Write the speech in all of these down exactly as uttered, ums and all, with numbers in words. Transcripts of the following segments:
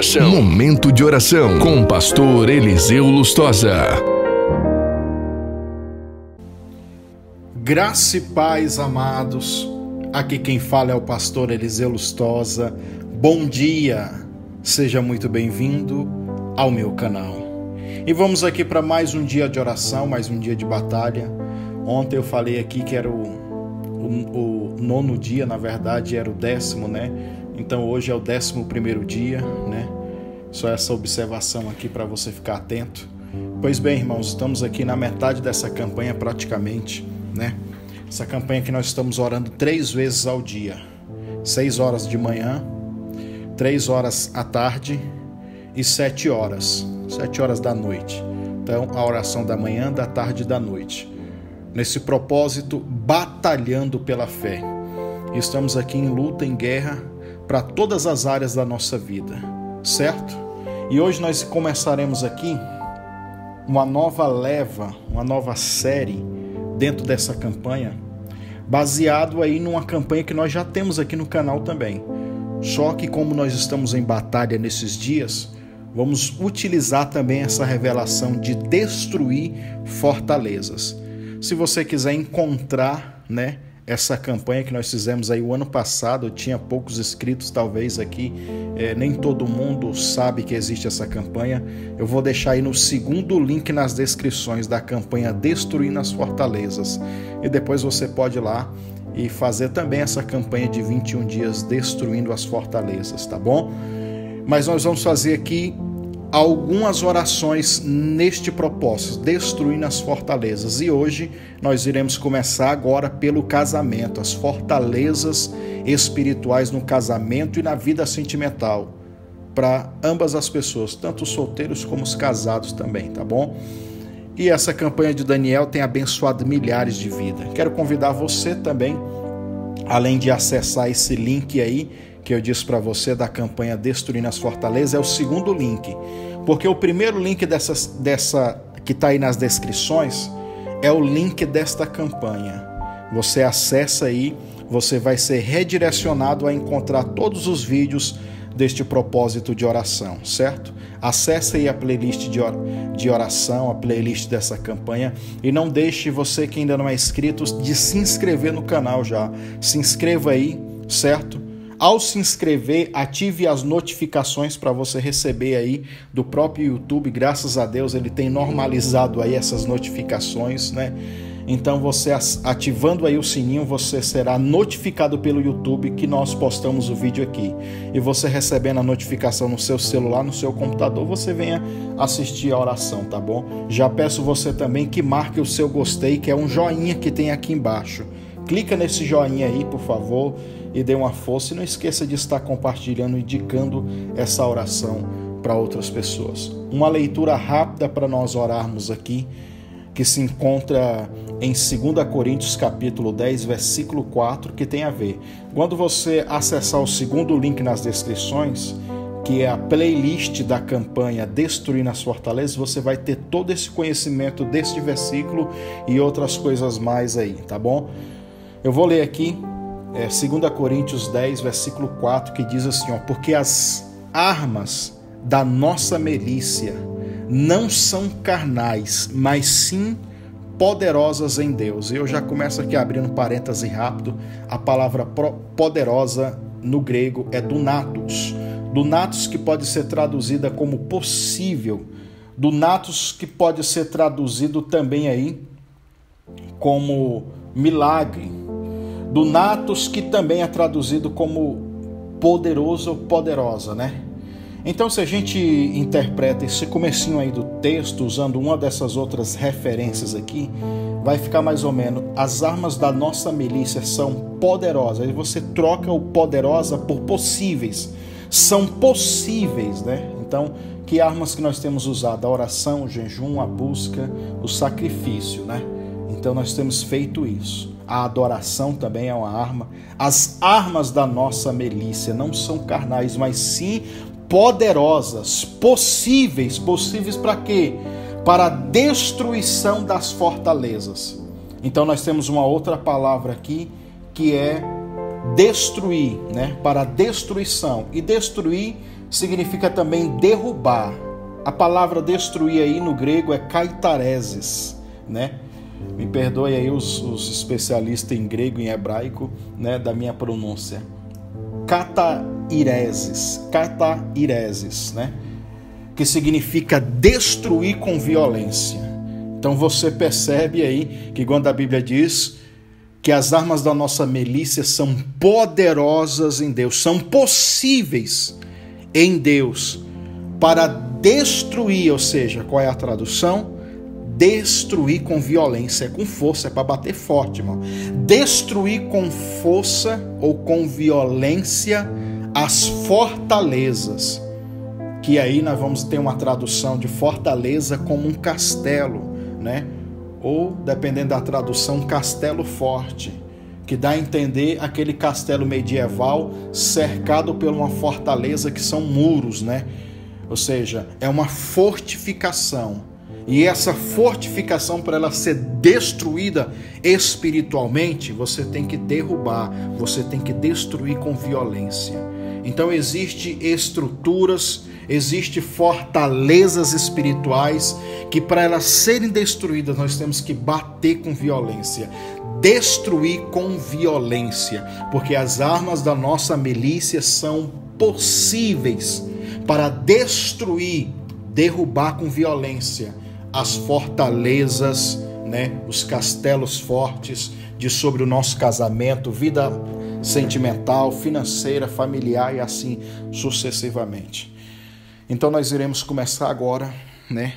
oração. Momento de oração com o pastor Eliseu Lustosa. Graça e paz, amados. Aqui quem fala é o pastor Eliseu Lustosa. Bom dia. Seja muito bem-vindo ao meu canal. E vamos aqui para mais um dia de oração, mais um dia de batalha. Ontem eu falei aqui que era o O, o nono dia, na verdade, era o décimo, né? Então hoje é o décimo primeiro dia, né? Só essa observação aqui para você ficar atento. Pois bem, irmãos, estamos aqui na metade dessa campanha praticamente, né? Essa campanha que nós estamos orando três vezes ao dia. Seis horas de manhã, três horas à tarde e sete horas. Sete horas da noite. Então, a oração da manhã, da tarde e da noite. Nesse propósito, batalhando pela fé. Estamos aqui em luta, em guerra, para todas as áreas da nossa vida, certo? E hoje nós começaremos aqui uma nova leva, uma nova série dentro dessa campanha, baseado aí numa campanha que nós já temos aqui no canal também. Só que como nós estamos em batalha nesses dias, vamos utilizar também essa revelação de destruir fortalezas. Se você quiser encontrar, né, essa campanha que nós fizemos aí o ano passado, eu tinha poucos inscritos talvez aqui, é, nem todo mundo sabe que existe essa campanha, eu vou deixar aí no segundo link nas descrições da campanha Destruindo as Fortalezas. E depois você pode ir lá e fazer também essa campanha de vinte e um dias Destruindo as Fortalezas, tá bom? Mas nós vamos fazer aqui algumas orações neste propósito, destruindo as fortalezas. E hoje nós iremos começar agora pelo casamento, as fortalezas espirituais no casamento e na vida sentimental, para ambas as pessoas, tanto os solteiros como os casados também, tá bom? E essa campanha de Daniel tem abençoado milhares de vidas. Quero convidar você também, além de acessar esse link aí, que eu disse para você da campanha Destruindo as Fortalezas, é o segundo link. Porque o primeiro link dessas, dessa, que está aí nas descrições é o link desta campanha. Você acessa aí, você vai ser redirecionado a encontrar todos os vídeos deste propósito de oração, certo? Acesse aí a playlist de oração, a playlist dessa campanha, e não deixe você que ainda não é inscrito de se inscrever no canal já. Se inscreva aí, certo? Ao se inscrever, ative as notificações para você receber aí do próprio YouTube. Graças a Deus ele tem normalizado aí essas notificações, né? Então você ativando aí o sininho, você será notificado pelo YouTube que nós postamos o vídeo aqui. E você recebendo a notificação no seu celular, no seu computador, você venha assistir a oração, tá bom? Já peço você também que marque o seu gostei, que é um joinha que tem aqui embaixo. Clica nesse joinha aí, por favor, e dê uma força. E não esqueça de estar compartilhando, indicando essa oração para outras pessoas. Uma leitura rápida para nós orarmos aqui, que se encontra em dois Coríntios, capítulo dez, versículo quatro, que tem a ver. Quando você acessar o segundo link nas descrições, que é a playlist da campanha Destruindo as Fortalezas, você vai ter todo esse conhecimento deste versículo e outras coisas mais aí, tá bom? Eu vou ler aqui é, dois Coríntios dez, versículo quatro, que diz assim, ó, porque as armas da nossa milícia não são carnais, mas sim poderosas em Deus. Eu já começo aqui abrindo parêntese rápido. A palavra poderosa no grego é dunatos. Dunatos que pode ser traduzida como possível. Dunatos que pode ser traduzido também aí como milagre. Dunatos, que também é traduzido como poderoso ou poderosa, né? Então, se a gente interpreta esse comecinho aí do texto, usando uma dessas outras referências aqui, vai ficar mais ou menos, as armas da nossa milícia são poderosas, aí você troca o poderosa por possíveis, são possíveis, né? Então, que armas que nós temos usado? A oração, o jejum, a busca, o sacrifício, né? Então, nós temos feito isso. A adoração também é uma arma. As armas da nossa milícia não são carnais, mas sim poderosas, possíveis. Possíveis para quê? Para a destruição das fortalezas. Então nós temos uma outra palavra aqui, que é destruir, né? Para a destruição. E destruir significa também derrubar. A palavra destruir aí no grego é kaitaresis, né? Me perdoe aí os, os especialistas em grego e em hebraico, né, da minha pronúncia. Cataireses, cataireses, né? Que significa destruir com violência. Então você percebe aí que quando a Bíblia diz que as armas da nossa milícia são poderosas em Deus, são possíveis em Deus para destruir, ou seja, qual é a tradução? Destruir com violência, é com força, é para bater forte, irmão. Destruir com força ou com violência as fortalezas. Que aí nós vamos ter uma tradução de fortaleza como um castelo, né? Ou, dependendo da tradução, um castelo forte, que dá a entender aquele castelo medieval cercado por uma fortaleza que são muros, né? Ou seja, é uma fortificação. E essa fortificação, para ela ser destruída espiritualmente, você tem que derrubar, você tem que destruir com violência. Então existem estruturas, existem fortalezas espirituais que, para elas serem destruídas, nós temos que bater com violência, destruir com violência, porque as armas da nossa milícia são possíveis para destruir, derrubar com violência as fortalezas, né, os castelos fortes de sobre o nosso casamento, vida sentimental, financeira, familiar e assim sucessivamente. Então nós iremos começar agora, né,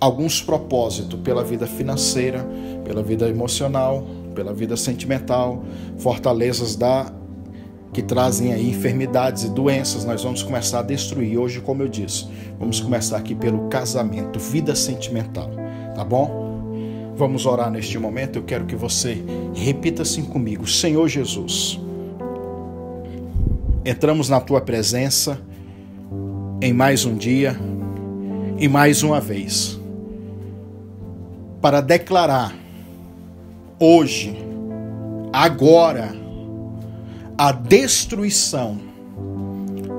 alguns propósitos pela vida financeira, pela vida emocional, pela vida sentimental, fortalezas da que trazem aí enfermidades e doenças, nós vamos começar a destruir. Hoje, como eu disse, vamos começar aqui pelo casamento, vida sentimental, tá bom? Vamos orar neste momento, eu quero que você repita assim comigo: Senhor Jesus, entramos na Tua presença em mais um dia e mais uma vez, para declarar hoje, agora, a destruição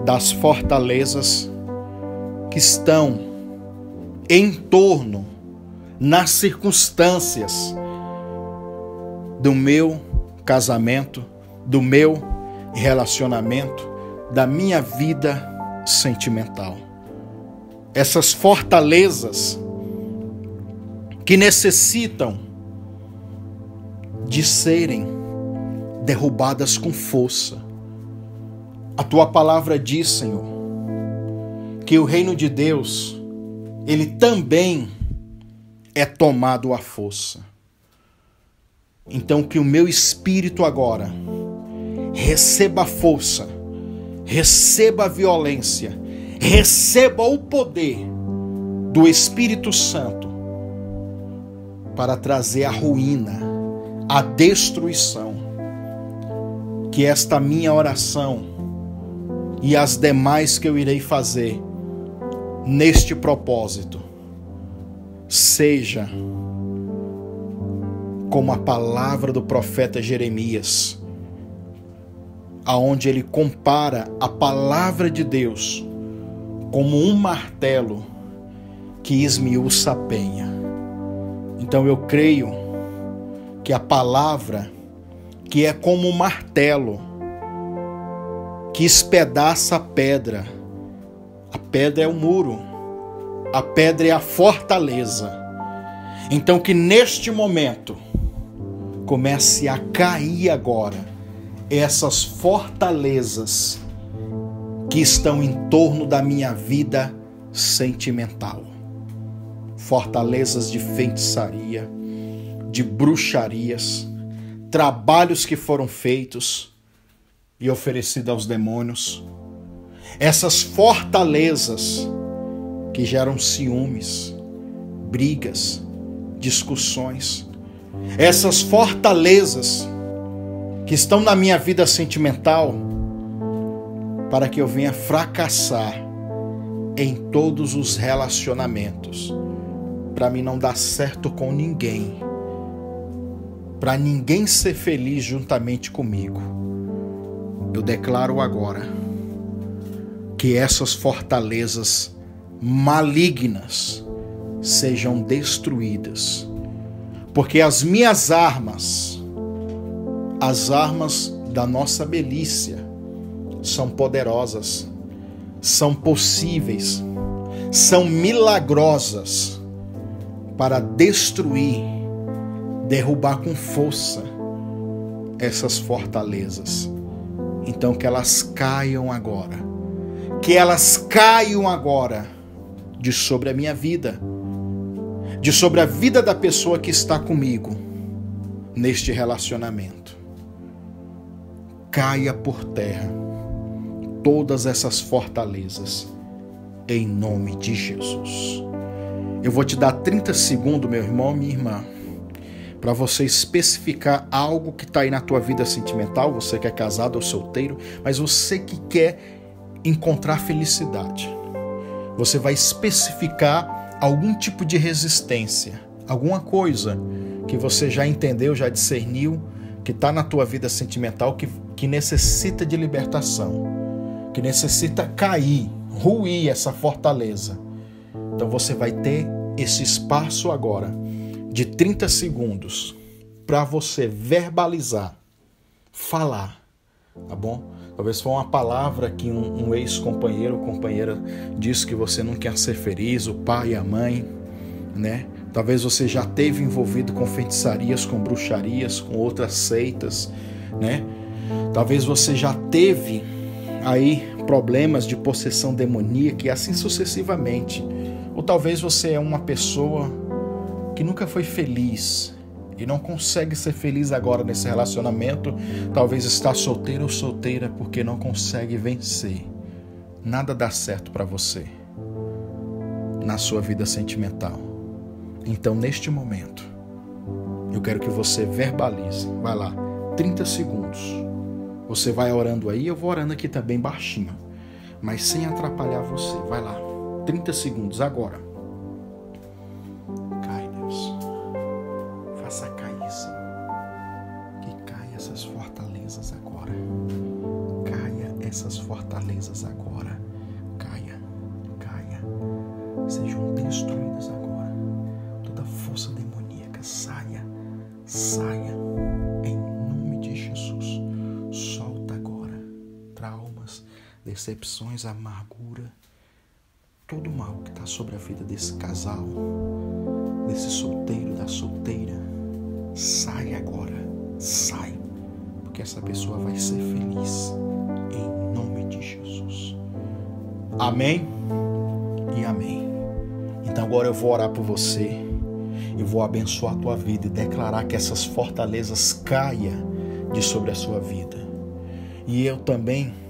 das fortalezas que estão em torno, nas circunstâncias do meu casamento, do meu relacionamento, da minha vida sentimental. Essas fortalezas que necessitam de serem derrubadas com força. A Tua palavra diz, Senhor, que o reino de Deus, ele também é tomado à força. Então que o meu espírito agora receba força, receba violência, receba o poder do Espírito Santo para trazer a ruína, a destruição. Que esta minha oração e as demais que eu irei fazer neste propósito seja como a palavra do profeta Jeremias, aonde ele compara a palavra de Deus como um martelo que esmiuça a penha. Então eu creio que a palavra, que é como um martelo que espedaça a pedra. A pedra é o muro, a pedra é a fortaleza. Então que neste momento comece a cair agora essas fortalezas que estão em torno da minha vida sentimental. Fortalezas de feitiçaria, de bruxarias, trabalhos que foram feitos e oferecidos aos demônios, essas fortalezas que geram ciúmes, brigas, discussões, essas fortalezas que estão na minha vida sentimental, para que eu venha fracassar em todos os relacionamentos, para mim não dar certo com ninguém, para ninguém ser feliz juntamente comigo. Eu declaro agora que essas fortalezas malignas sejam destruídas, porque as minhas armas, as armas da nossa milícia, são poderosas, são possíveis, são milagrosas para destruir, derrubar com força essas fortalezas. Então que elas caiam agora, que elas caiam agora de sobre a minha vida, de sobre a vida da pessoa que está comigo neste relacionamento. Caia por terra todas essas fortalezas, em nome de Jesus. Eu vou te dar trinta segundos, meu irmão, minha irmã, para você especificar algo que está aí na tua vida sentimental, você que é casado ou solteiro, mas você que quer encontrar felicidade. Você vai especificar algum tipo de resistência, alguma coisa que você já entendeu, já discerniu, que está na tua vida sentimental, que, que necessita de libertação, que necessita cair, ruir essa fortaleza. Então você vai ter esse espaço agora de trinta segundos para você verbalizar, falar, tá bom? Talvez foi uma palavra que um, um ex-companheiro ou companheira disse que você não quer ser feliz, o pai e a mãe, né? Talvez você já esteve envolvido com feitiçarias, com bruxarias, com outras seitas, né? Talvez você já teve aí problemas de possessão demoníaca e assim sucessivamente. Ou talvez você é uma pessoa que nunca foi feliz e não consegue ser feliz agora nesse relacionamento. Talvez está solteiro ou solteira porque não consegue vencer. Nada dá certo para você na sua vida sentimental. Então, neste momento, eu quero que você verbalize. Vai lá, trinta segundos. Você vai orando aí, eu vou orando aqui também baixinho, mas sem atrapalhar você. Vai lá, trinta segundos agora. Cai, Deus. Faça cair isso. Que caia essas fortalezas agora. Caia essas fortalezas agora. Caia, caia. Sejam destruídas agora. Toda força demoníaca saia, saia. Decepções, amargura, todo o mal que está sobre a vida desse casal, desse solteiro, da solteira, sai agora, sai, porque essa pessoa vai ser feliz, em nome de Jesus. Amém e amém. Então agora eu vou orar por você, eu vou abençoar a tua vida e declarar que essas fortalezas caia de sobre a sua vida. E eu também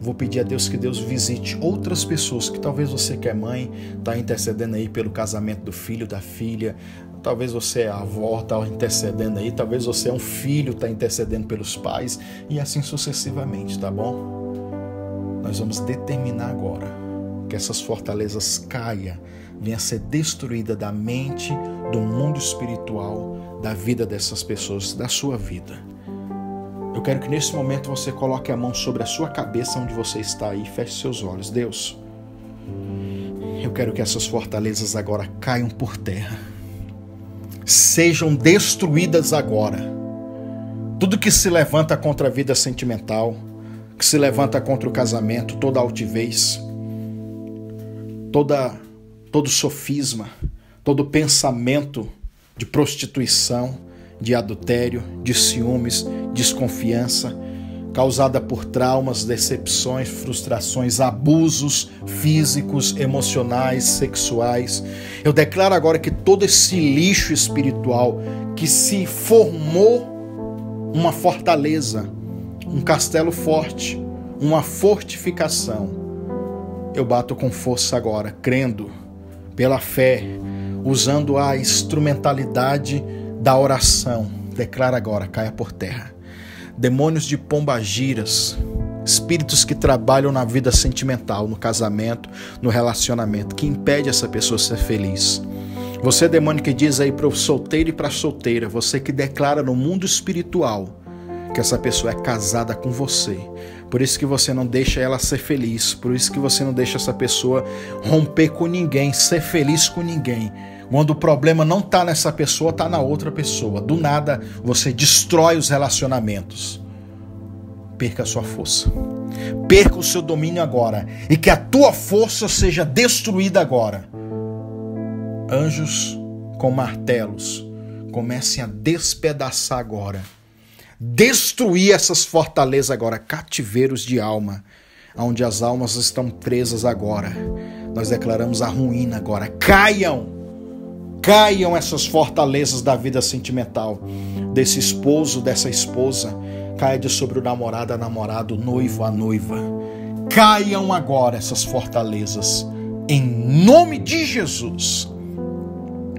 vou pedir a Deus que Deus visite outras pessoas, que talvez você que é mãe, está intercedendo aí pelo casamento do filho, da filha, talvez você é avó, está intercedendo aí, talvez você é um filho, está intercedendo pelos pais, e assim sucessivamente, tá bom? Nós vamos determinar agora que essas fortalezas caia, venha ser destruída da mente, do mundo espiritual, da vida dessas pessoas, da sua vida. Eu quero que nesse momento você coloque a mão sobre a sua cabeça onde você está aí e feche seus olhos. Deus, eu quero que essas fortalezas agora caiam por terra. Sejam destruídas agora. Tudo que se levanta contra a vida sentimental, que se levanta contra o casamento, toda altivez, toda, todo sofisma, todo pensamento de prostituição, de adultério, de ciúmes, desconfiança, causada por traumas, decepções, frustrações, abusos físicos, emocionais, sexuais. Eu declaro agora que todo esse lixo espiritual que se formou uma fortaleza, um castelo forte, uma fortificação, eu bato com força agora, crendo pela fé, usando a instrumentalidade da oração, declara agora, caia por terra. Demônios de pombagiras, espíritos que trabalham na vida sentimental, no casamento, no relacionamento, que impede essa pessoa ser feliz. Você, demônio que diz aí para o solteiro e para a solteira, você que declara no mundo espiritual que essa pessoa é casada com você. Por isso que você não deixa ela ser feliz. Por isso que você não deixa essa pessoa romper com ninguém, ser feliz com ninguém. Quando o problema não está nessa pessoa, está na outra pessoa. Do nada, você destrói os relacionamentos. Perca a sua força. Perca o seu domínio agora. E que a tua força seja destruída agora. Anjos com martelos comecem a despedaçar agora. Destruir essas fortalezas agora, cativeiros de alma, onde as almas estão presas agora. Nós declaramos a ruína agora. Caiam! Caiam essas fortalezas da vida sentimental, desse esposo, dessa esposa. Caia de sobre o namorado, a namorada, o noivo, a noiva. Caiam agora essas fortalezas, em nome de Jesus.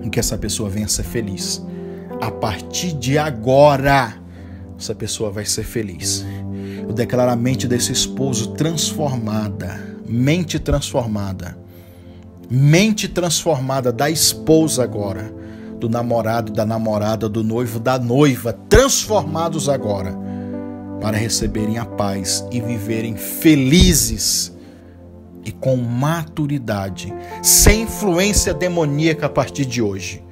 Em que essa pessoa venha a ser feliz. A partir de agora, essa pessoa vai ser feliz. Eu declaro a mente desse esposo transformada, mente transformada, mente transformada da esposa agora, do namorado, da namorada, do noivo, da noiva, transformados agora, para receberem a paz e viverem felizes e com maturidade, sem influência demoníaca a partir de hoje,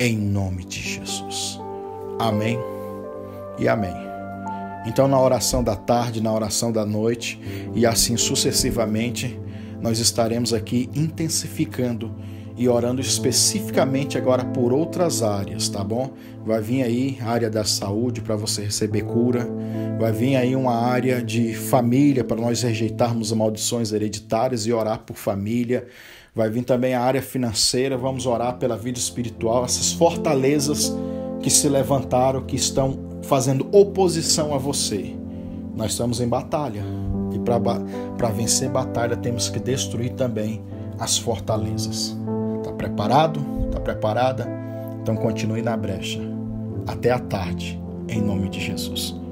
em nome de Jesus. Amém e amém. Então, na oração da tarde, na oração da noite e assim sucessivamente, nós estaremos aqui intensificando e orando especificamente agora por outras áreas, tá bom? Vai vir aí a área da saúde para você receber cura, vai vir aí uma área de família para nós rejeitarmos maldições hereditárias e orar por família, vai vir também a área financeira, vamos orar pela vida espiritual, essas fortalezas que se levantaram, que estão fazendo oposição a você. Nós estamos em batalha. E para vencer batalha, temos que destruir também as fortalezas. Está preparado? Está preparada? Então continue na brecha. Até a tarde, em nome de Jesus.